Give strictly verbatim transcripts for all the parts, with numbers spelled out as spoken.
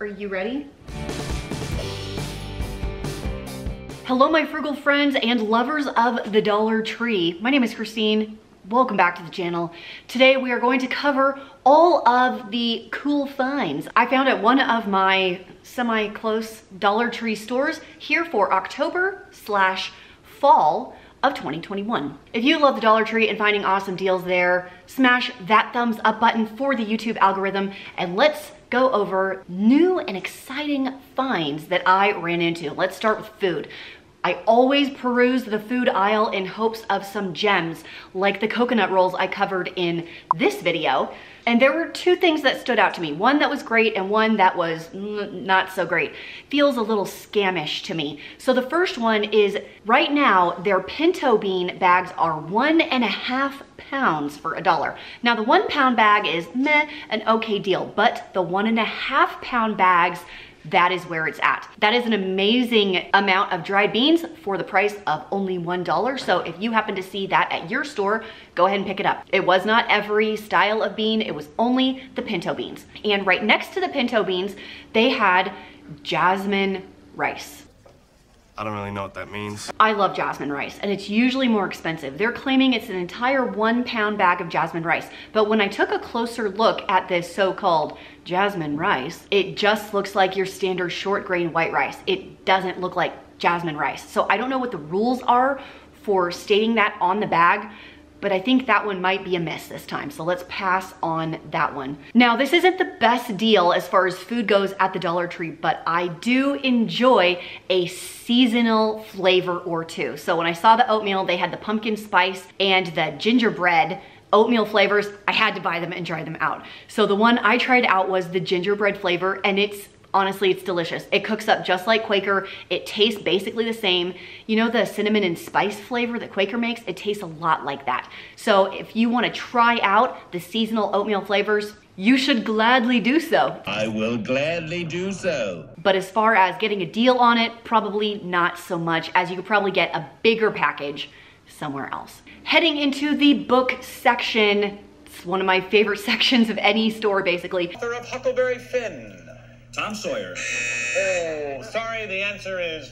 Are you ready? Hello, my frugal friends and lovers of the Dollar Tree. My name is Christine. Welcome back to the channel. Today we are going to cover all of the cool finds I found at one of my semi-close Dollar Tree stores here for October slash fall of twenty twenty-one. If you love the Dollar Tree and finding awesome deals there, smash that thumbs up button for the YouTube algorithm, and let's go over new and exciting finds that I ran into. Let's start with food. I always peruse the food aisle in hopes of some gems, like the coconut rolls I covered in this video. And there were two things that stood out to me. One that was great and one that was not so great. Feels a little scamish to me. So the first one is, right now, their pinto bean bags are one and a half pounds for a dollar. Now the one pound bag is meh, an okay deal, but the one and a half pound bags, that is where it's at. That is an amazing amount of dried beans for the price of only one dollar. So if you happen to see that at your store, go ahead and pick it up. It was not every style of bean. It was only the pinto beans. And right next to the pinto beans, they had jasmine rice. I don't really know what that means. I love jasmine rice, and it's usually more expensive. They're claiming it's an entire one pound bag of jasmine rice. But when I took a closer look at this so-called jasmine rice, it just looks like your standard short grain white rice. It doesn't look like jasmine rice. So I don't know what the rules are for stating that on the bag, but I think that one might be a miss this time. So let's pass on that one. Now, this isn't the best deal as far as food goes at the Dollar Tree, but I do enjoy a seasonal flavor or two. So when I saw the oatmeal, they had the pumpkin spice and the gingerbread oatmeal flavors. I had to buy them and try them out. So the one I tried out was the gingerbread flavor, and it's honestly, it's delicious. It cooks up just like Quaker. It tastes basically the same. You know the cinnamon and spice flavor that Quaker makes? It tastes a lot like that. So if you want to try out the seasonal oatmeal flavors, you should gladly do so. I will gladly do so. But as far as getting a deal on it, probably not so much, as you could probably get a bigger package somewhere else. Heading into the book section, it's one of my favorite sections of any store, basically. Author of Huckleberry Finn. Tom Sawyer. Oh, sorry, the answer is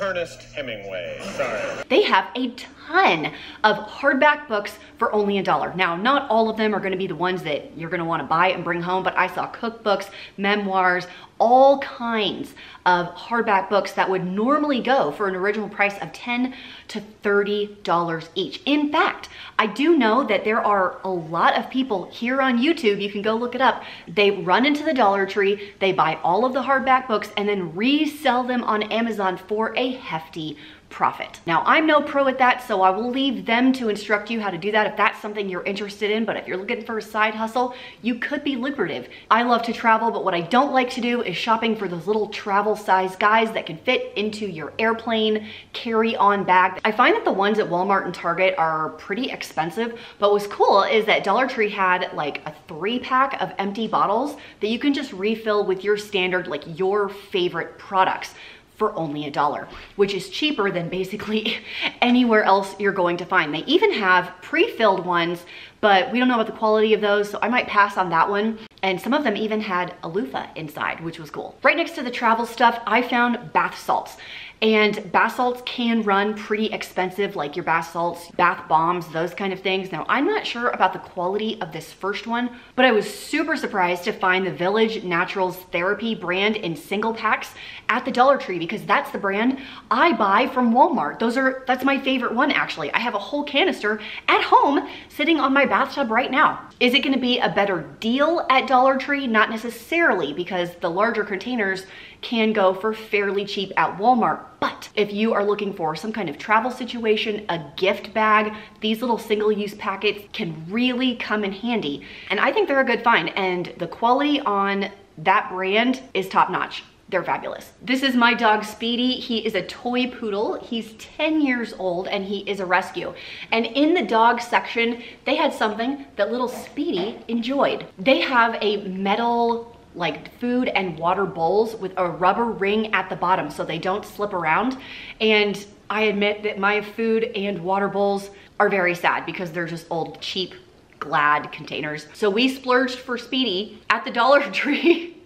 Ernest Hemingway, sorry. They have a ton of hardback books for only a dollar. Now, not all of them are gonna be the ones that you're gonna wanna buy and bring home, but I saw cookbooks, memoirs, all kinds of hardback books that would normally go for an original price of ten to thirty dollars each. In fact, I do know that there are a lot of people here on YouTube, you can go look it up, they run into the Dollar Tree, they buy all of the hardback books and then resell them on Amazon for a hefty profit. Now, I'm no pro at that, so I will leave them to instruct you how to do that if that's something you're interested in, but if you're looking for a side hustle, you could be lucrative. I love to travel, but what I don't like to do is shopping for those little travel size guys that can fit into your airplane carry-on bag. I find that the ones at Walmart and Target are pretty expensive, but what's cool is that Dollar Tree had like a three pack of empty bottles that you can just refill with your standard, like your favorite products, for only a dollar, which is cheaper than basically anywhere else you're going to find. They even have pre-filled ones, but we don't know about the quality of those, so I might pass on that one. And some of them even had a loofah inside, which was cool. Right next to the travel stuff, I found bath salts. And bath salts can run pretty expensive, like your bath salts, bath bombs, those kind of things. Now, I'm not sure about the quality of this first one, but I was super surprised to find the Village Naturals Therapy brand in single packs at the Dollar Tree, because that's the brand I buy from Walmart. Those are, that's my favorite one, actually. I have a whole canister at home sitting on my bathtub right now. Is it gonna be a better deal at Dollar Tree? Not necessarily, because the larger containers can go for fairly cheap at Walmart. But if you are looking for some kind of travel situation, a gift bag, these little single-use packets can really come in handy. And I think they're a good find, and the quality on that brand is top-notch. They're fabulous. This is my dog Speedy. He is a toy poodle. He's ten years old and he is a rescue. And in the dog section, they had something that little Speedy enjoyed. They have a metal, like food and water bowls with a rubber ring at the bottom so they don't slip around. And I admit that my food and water bowls are very sad because they're just old, cheap, Glad containers. So we splurged for Speedy at the Dollar Tree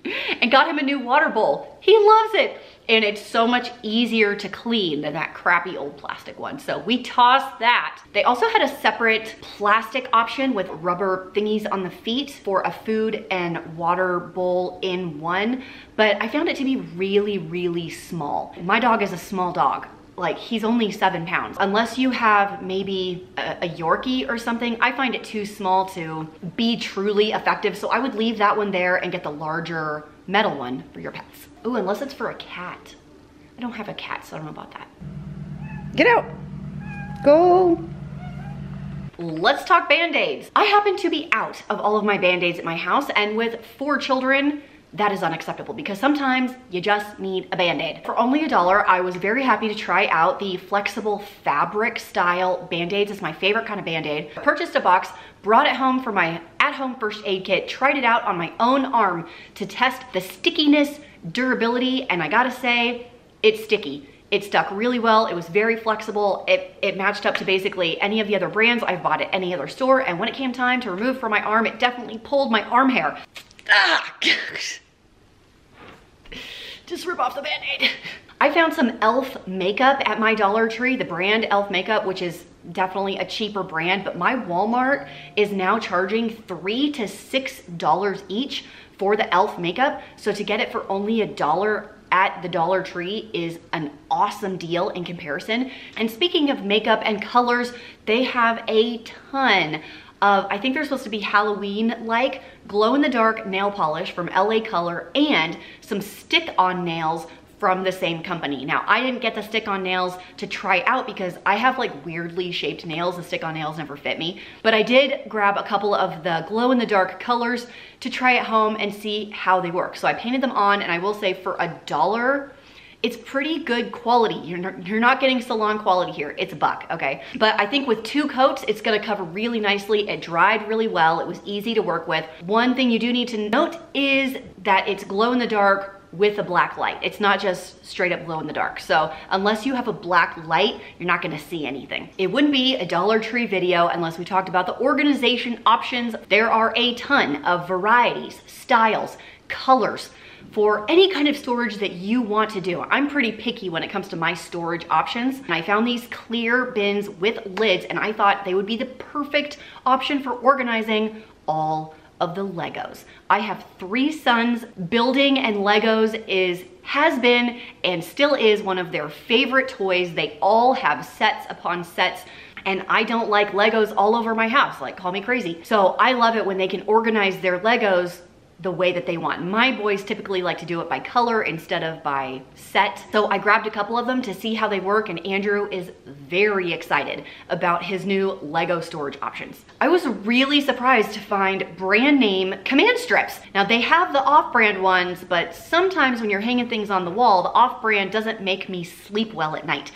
and got him a new water bowl. He loves it. And it's so much easier to clean than that crappy old plastic one. So we tossed that. They also had a separate plastic option with rubber thingies on the feet for a food and water bowl in one, but I found it to be really, really small. My dog is a small dog. Like, he's only seven pounds. Unless you have maybe a, a Yorkie or something, I find it too small to be truly effective. So I would leave that one there and get the larger metal one for your pets. Ooh, unless it's for a cat. I don't have a cat, so I don't know about that. Get out. Go. Let's talk Band-Aids. I happen to be out of all of my Band-Aids at my house, and with four children, that is unacceptable because sometimes you just need a Band-Aid. For only a dollar, I was very happy to try out the flexible fabric style Band-Aids. It's my favorite kind of Band-Aid. I purchased a box, brought it home for my at-home first aid kit, tried it out on my own arm to test the stickiness, durability, and I gotta say, it's sticky. It stuck really well. It was very flexible. It, it matched up to basically any of the other brands I've bought at any other store, and when it came time to remove from my arm, it definitely pulled my arm hair. Ah! Just rip off the Band-Aid. I found some E L F makeup at my Dollar Tree, the brand E L F makeup, which is definitely a cheaper brand, but my Walmart is now charging three to six dollars each for the E L F makeup. So to get it for only a dollar at the Dollar Tree is an awesome deal in comparison. And speaking of makeup and colors, they have a ton of, I think they're supposed to be Halloween-like, glow-in-the-dark nail polish from L A Color and some stick-on nails from the same company. Now, I didn't get the stick-on nails to try out because I have like weirdly shaped nails. The stick-on nails never fit me, but I did grab a couple of the glow-in-the-dark colors to try at home and see how they work. So I painted them on, and I will say for a dollar, it's pretty good quality. You're not, you're not getting salon quality here. It's a buck, okay? But I think with two coats, it's gonna cover really nicely. It dried really well. It was easy to work with. One thing you do need to note is that it's glow in the dark with a black light. It's not just straight up glow in the dark. So unless you have a black light, you're not gonna see anything. It wouldn't be a Dollar Tree video unless we talked about the organization options. There are a ton of varieties, styles, colors, for any kind of storage that you want to do. I'm pretty picky when it comes to my storage options. And I found these clear bins with lids, and I thought they would be the perfect option for organizing all of the Legos. I have three sons. Building and Legos is, has been, and still is one of their favorite toys. They all have sets upon sets. And I don't like Legos all over my house. Like, call me crazy. So I love it when they can organize their Legos the way that they want. My boys typically like to do it by color instead of by set. So I grabbed a couple of them to see how they work, and Andrew is very excited about his new Lego storage options. I was really surprised to find brand name Command Strips. Now, they have the off-brand ones, but sometimes when you're hanging things on the wall, the off-brand doesn't make me sleep well at night.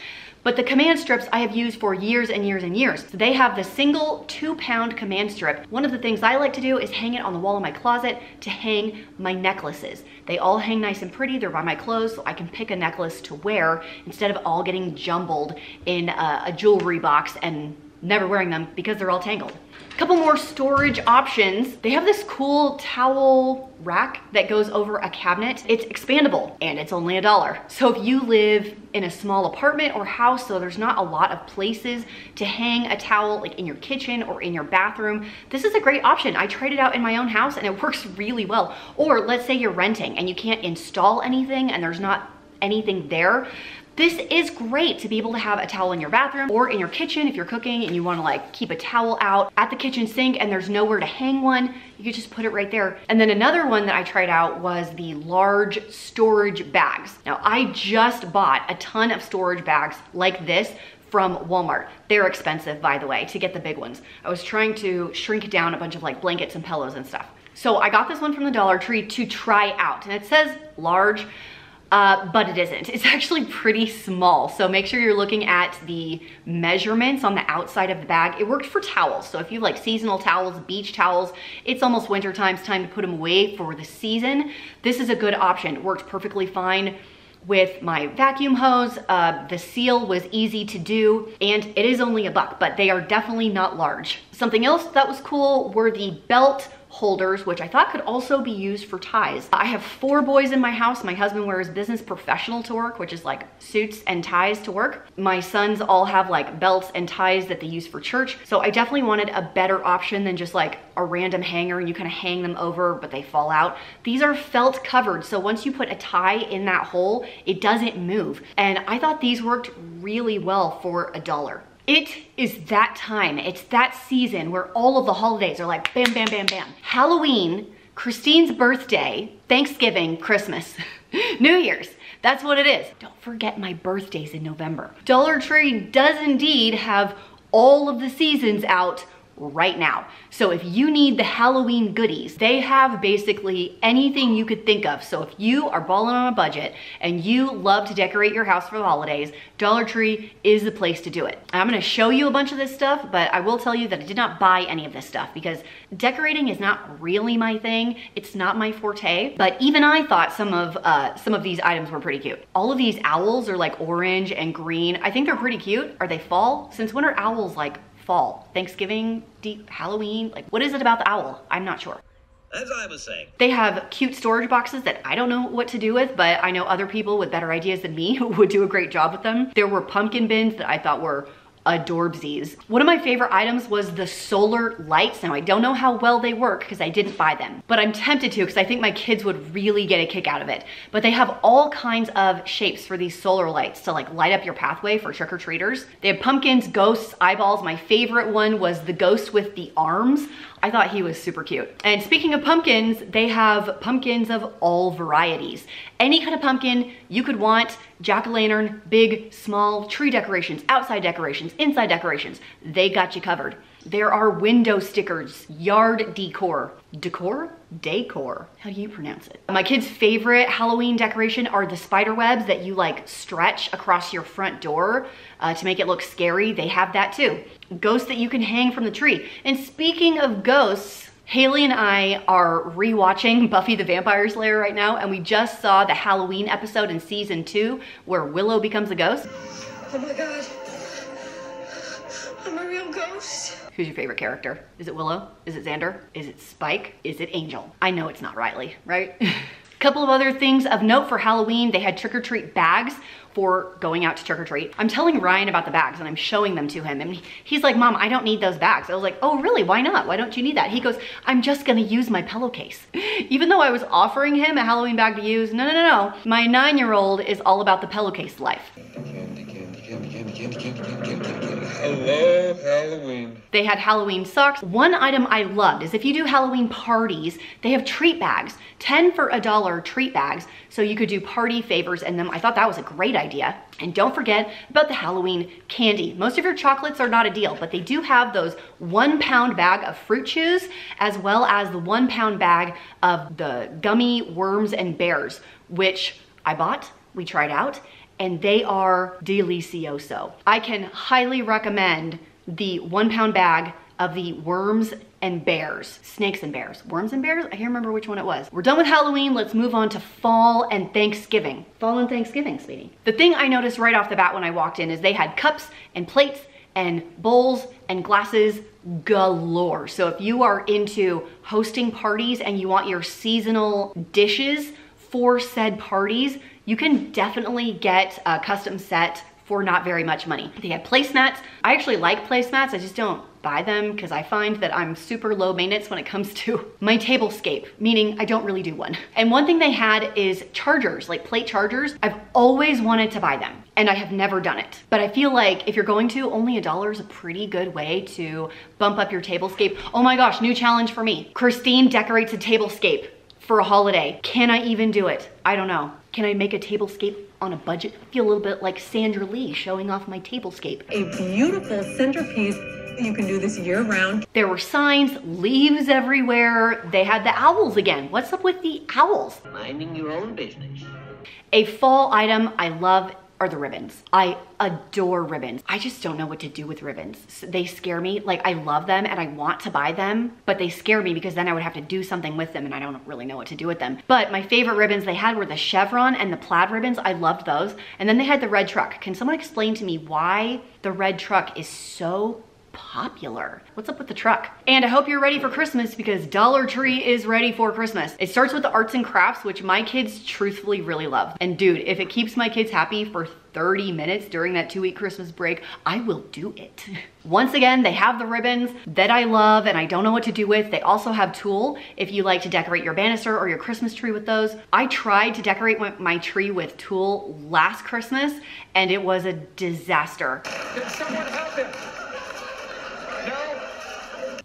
But the Command Strips I have used for years and years and years. So they have the single two pound Command Strip. One of the things I like to do is hang it on the wall of my closet to hang my necklaces. They all hang nice and pretty. They're by my clothes, so I can pick a necklace to wear instead of all getting jumbled in a, a jewelry box and never wearing them because they're all tangled. A couple more storage options. They have this cool towel rack that goes over a cabinet. It's expandable, and it's only a dollar. So if you live in a small apartment or house, so there's not a lot of places to hang a towel, like in your kitchen or in your bathroom, this is a great option. I tried it out in my own house, and it works really well. Or let's say you're renting and you can't install anything, and there's not anything there. This is great to be able to have a towel in your bathroom or in your kitchen if you're cooking and you wanna like keep a towel out at the kitchen sink and there's nowhere to hang one, you could just put it right there. And then another one that I tried out was the large storage bags. Now, I just bought a ton of storage bags like this from Walmart. They're expensive, by the way, to get the big ones. I was trying to shrink down a bunch of like blankets and pillows and stuff. So I got this one from the Dollar Tree to try out, and it says large, Uh, but it isn't. It's actually pretty small. So make sure you're looking at the measurements on the outside of the bag. It worked for towels. So if you like seasonal towels, beach towels, it's almost winter time. It's time to put them away for the season. This is a good option. It worked perfectly fine with my vacuum hose. Uh, the seal was easy to do, and it is only a buck, but they are definitely not large. Something else that was cool were the belt holders, which I thought could also be used for ties. I have four boys in my house. My husband wears business professional to work, which is like suits and ties to work. My sons all have like belts and ties that they use for church. So I definitely wanted a better option than just like a random hanger and you kind of hang them over, but they fall out. These are felt covered. So once you put a tie in that hole, it doesn't move. And I thought these worked really well for a dollar. It is that time, it's that season where all of the holidays are like bam, bam, bam, bam. Halloween, Christine's birthday, Thanksgiving, Christmas, New Year's. That's what it is. Don't forget my birthday's in November. Dollar Tree does indeed have all of the seasons out right now. So if you need the Halloween goodies, they have basically anything you could think of. So if you are balling on a budget and you love to decorate your house for the holidays, Dollar Tree is the place to do it. I'm gonna show you a bunch of this stuff, but I will tell you that I did not buy any of this stuff because decorating is not really my thing. It's not my forte, but even I thought some of uh, some of these items were pretty cute. All of these owls are like orange and green. I think they're pretty cute. Are they fall? Since when are owls like fall, Thanksgiving, deep Halloween? Like, what is it about the owl? I'm not sure. As I was saying, they have cute storage boxes that I don't know what to do with, but I know other people with better ideas than me would do a great job with them. There were pumpkin bins that I thought were adorbsies. One of my favorite items was the solar lights. Now I don't know how well they work because I didn't buy them, but I'm tempted to because I think my kids would really get a kick out of it. But they have all kinds of shapes for these solar lights to like light up your pathway for trick-or-treaters. They have pumpkins, ghosts, eyeballs. My favorite one was the ghost with the arms. I thought he was super cute. And speaking of pumpkins, they have pumpkins of all varieties. Any kind of pumpkin you could want, jack-o'-lantern, big, small, tree decorations, outside decorations, inside decorations, they got you covered. There are window stickers, yard decor, decor, decor, how do you pronounce it? My kids' favorite Halloween decoration are the spider webs that you like stretch across your front door uh, to make it look scary. They have that too. Ghosts that you can hang from the tree. And speaking of ghosts, Haley and I are rewatching Buffy the Vampire Slayer right now, and we just saw the Halloween episode in season two where Willow becomes a ghost. Oh my God, I'm a real ghost. Who's your favorite character? Is it Willow? Is it Xander? Is it Spike? Is it Angel? I know it's not Riley, right? Couple of other things of note for Halloween, they had trick-or-treat bags for going out to trick-or-treat. I'm telling Ryan about the bags and I'm showing them to him, and he's like, Mom, I don't need those bags. I was like, oh really, why not? Why don't you need that? He goes, I'm just gonna use my pillowcase. Even though I was offering him a Halloween bag to use, no, no, no, no. My nine-year-old is all about the pillowcase life. Hello, Halloween. They had Halloween socks. One item I loved is if you do Halloween parties, they have treat bags, ten for a dollar treat bags, so you could do party favors in them. I thought that was a great idea. And don't forget about the Halloween candy. Most of your chocolates are not a deal, but they do have those one pound bag of fruit chews, as well as the one pound bag of the gummy worms and bears, which I bought, we tried out, and they are delicioso. I can highly recommend the one pound bag of the worms and bears, snakes and bears, worms and bears? I can't remember which one it was. We're done with Halloween, let's move on to fall and Thanksgiving. Fall and Thanksgiving, sweetie. The thing I noticed right off the bat when I walked in is they had cups and plates and bowls and glasses galore. So if you are into hosting parties and you want your seasonal dishes for said parties, you can definitely get a custom set for not very much money. They have placemats. I actually like placemats. I just don't buy them because I find that I'm super low maintenance when it comes to my tablescape, meaning I don't really do one. And one thing they had is chargers, like plate chargers. I've always wanted to buy them and I have never done it. But I feel like if you're going to, only a dollar is a pretty good way to bump up your tablescape. Oh my gosh, new challenge for me. Christine decorates a tablescape for a holiday. Can I even do it? I don't know. Can I make a tablescape on a budget? I feel a little bit like Sandra Lee showing off my tablescape. A beautiful centerpiece. You can do this year round. There were signs, leaves everywhere. They had the owls again. What's up with the owls? Minding your own business. A fall item I love are the ribbons. I adore ribbons. I just don't know what to do with ribbons. So they scare me. Like, I love them and I want to buy them, but they scare me because then I would have to do something with them and I don't really know what to do with them. But my favorite ribbons they had were the chevron and the plaid ribbons. I loved those. And then they had the red truck. Can someone explain to me why the red truck is so popular. What's up with the truck? And I hope you're ready for Christmas because Dollar Tree is ready for Christmas. It starts with the arts and crafts, which my kids truthfully really love. And dude, if it keeps my kids happy for thirty minutes during that two week Christmas break, I will do it. Once again, they have the ribbons that I love and I don't know what to do with. They also have tulle if you like to decorate your banister or your Christmas tree with those. I tried to decorate my, my tree with tulle last Christmas and it was a disaster. Did someone help him?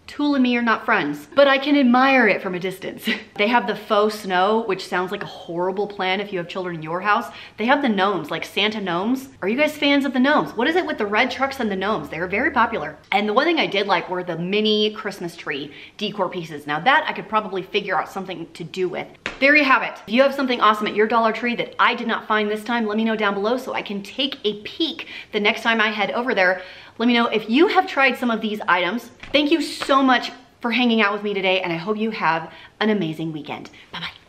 Tulle and me are not friends, but I can admire it from a distance. They have the faux snow, which sounds like a horrible plan if you have children in your house. They have the gnomes, like Santa gnomes. Are you guys fans of the gnomes? What is it with the red trucks and the gnomes? They're very popular. And the one thing I did like were the mini Christmas tree decor pieces. Now that I could probably figure out something to do with. There you have it. If you have something awesome at your Dollar Tree that I did not find this time, let me know down below so I can take a peek the next time I head over there. Let me know if you have tried some of these items. Thank you so much for hanging out with me today, and I hope you have an amazing weekend. Bye-bye.